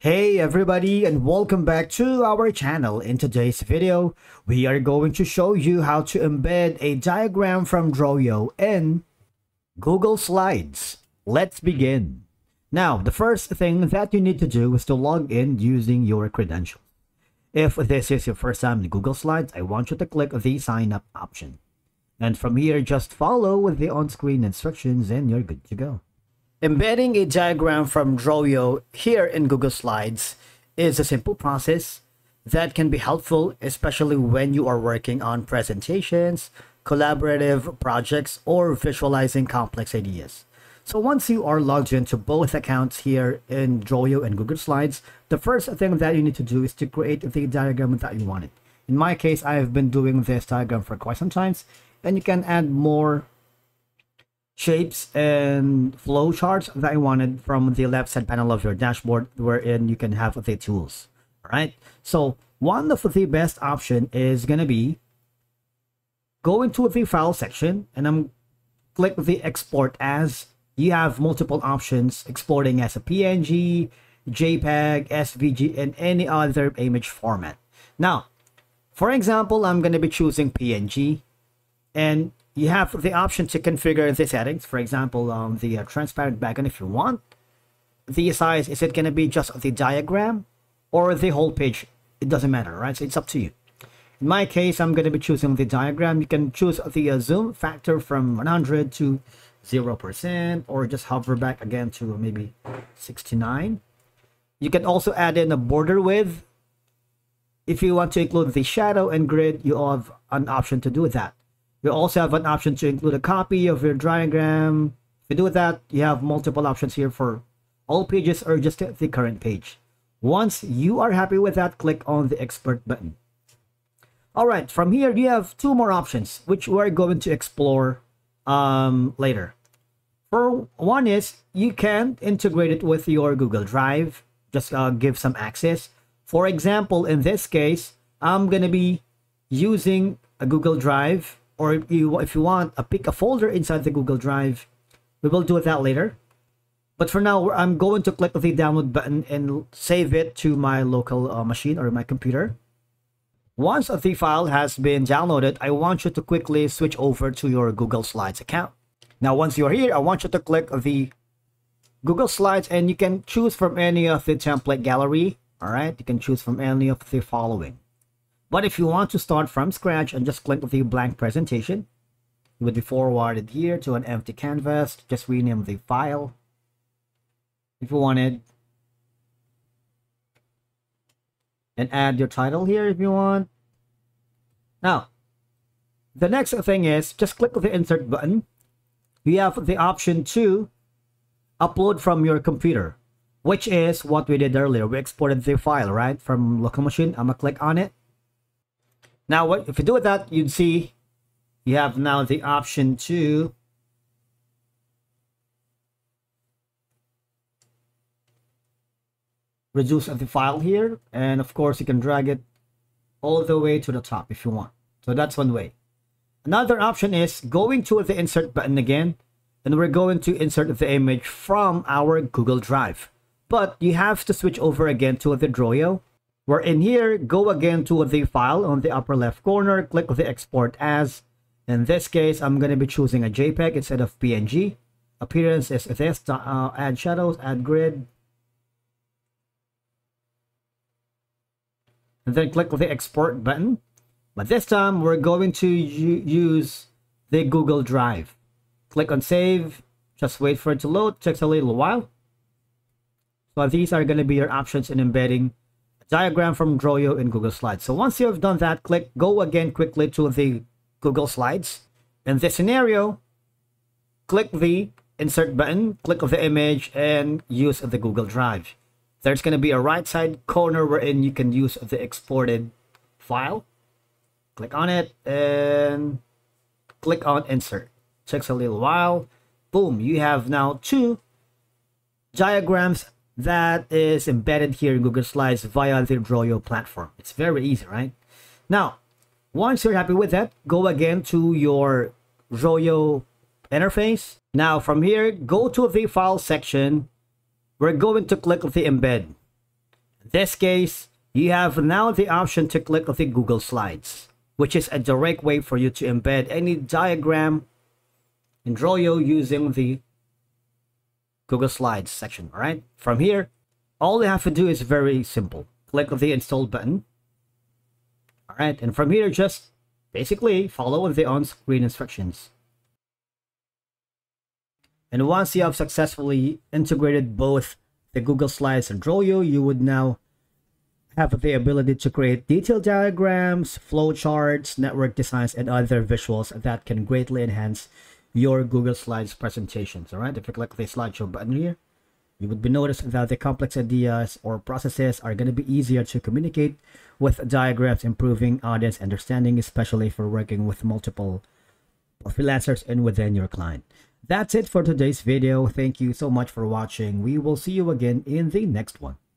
Hey everybody, and welcome back to our channel. In today's video, we are going to show you how to embed a diagram from Draw.io in Google Slides. Let's begin. Now, the first thing that you need to do is to log in using your credentials. If this is your first time in Google Slides, I want you to click the sign up option. And from here, just follow the on-screen instructions and you're good to go. Embedding a diagram from Draw.io here in Google Slides is a simple process that can be helpful, especially when you are working on presentations, collaborative projects, or visualizing complex ideas. So once you are logged into both accounts here in Draw.io and Google Slides, the first thing that you need to do is to create the diagram that you wanted. In my case, I have been doing this diagram for quite some time, and you can add more shapes and flowcharts that I wanted from the left side panel of your dashboard, wherein you can have the tools. All right. So one of the best option is going to be go into the file section and click the export as. You have multiple options, exporting as a PNG, JPEG, SVG, and any other image format. Now, for example, I'm going to be choosing PNG, and you have the option to configure the settings. For example, the transparent background if you want. The size, is it going to be just the diagram or the whole page? It doesn't matter, right? So it's up to you. In my case, I'm going to be choosing the diagram. You can choose the zoom factor from 100 to 0% or just hover back again to maybe 69. You can also add in a border width. If you want to include the shadow and grid, you have an option to do that. You also have an option to include a copy of your diagram. If you do that, you have multiple options here for all pages or just the current page. Once you are happy with that, click on the export button. All right, from here, you have two more options, which we're going to explore later. For one is, you can integrate it with your Google Drive, just give some access. For example, in this case, I'm going to be using a Google Drive. Or if you want, pick a folder inside the Google Drive. We will do that later. But for now, I'm going to click the download button and save it to my local machine or my computer. Once the file has been downloaded, I want you to quickly switch over to your Google Slides account. Now, once you're here, I want you to click the Google Slides, and you can choose from any of the template gallery. All right, you can choose from any of the following. But if you want to start from scratch and just click the blank presentation, you would be forwarded here to an empty canvas. Just rename the file if you wanted. And add your title here if you want. Now, the next thing is just click the insert button. You have the option to upload from your computer, which is what we did earlier. We exported the file, right, from local machine. I'm going to click on it. Now, if you do that, you'd see you have now the option to reduce the file here. And of course, you can drag it all the way to the top if you want. So that's one way. Another option is going to the insert button again, and we're going to insert the image from our Google Drive. But you have to switch over again to the Draw.io. We're in here, go again to the file on the upper left corner, click the export as. In this case, I'm going to be choosing a JPEG instead of PNG. Appearance is this, add shadows, add grid. And then click the export button. But this time, we're going to use the Google Drive. Click on save, just wait for it to load, takes a little while. So these are going to be your options in embedding diagram from Draw.io in Google Slides. So once you have done that, click go again quickly to the Google Slides. In this scenario, click the insert button, click the image, and use the Google Drive. There's going to be a right side corner wherein you can use the exported file. Click on it and click on insert. Takes a little while. Boom, you have now two diagrams that is embedded here in Google Slides via the Draw.io platform. It's very easy, right? Now, once you're happy with that, go again to your Draw.io interface. Now, from here, go to the file section. We're going to click the embed. this case, you have now the option to click the Google Slides, which is a direct way for you to embed any diagram in Draw.io using the Google Slides section. All right, from here, all you have to do is very simple. Click the install button. All right, and from here, just basically follow the on-screen instructions. And once you have successfully integrated both the Google Slides and Draw.io, you would now have the ability to create detailed diagrams, flowcharts, network designs, and other visuals that can greatly enhance your Google Slides presentations. All right, if you click the slideshow button here, you would be noticed that the complex ideas or processes are going to be easier to communicate with diagrams, improving audience understanding, especially for working with multiple freelancers and within your client. That's it for today's video. Thank you so much for watching. We will see you again in the next one.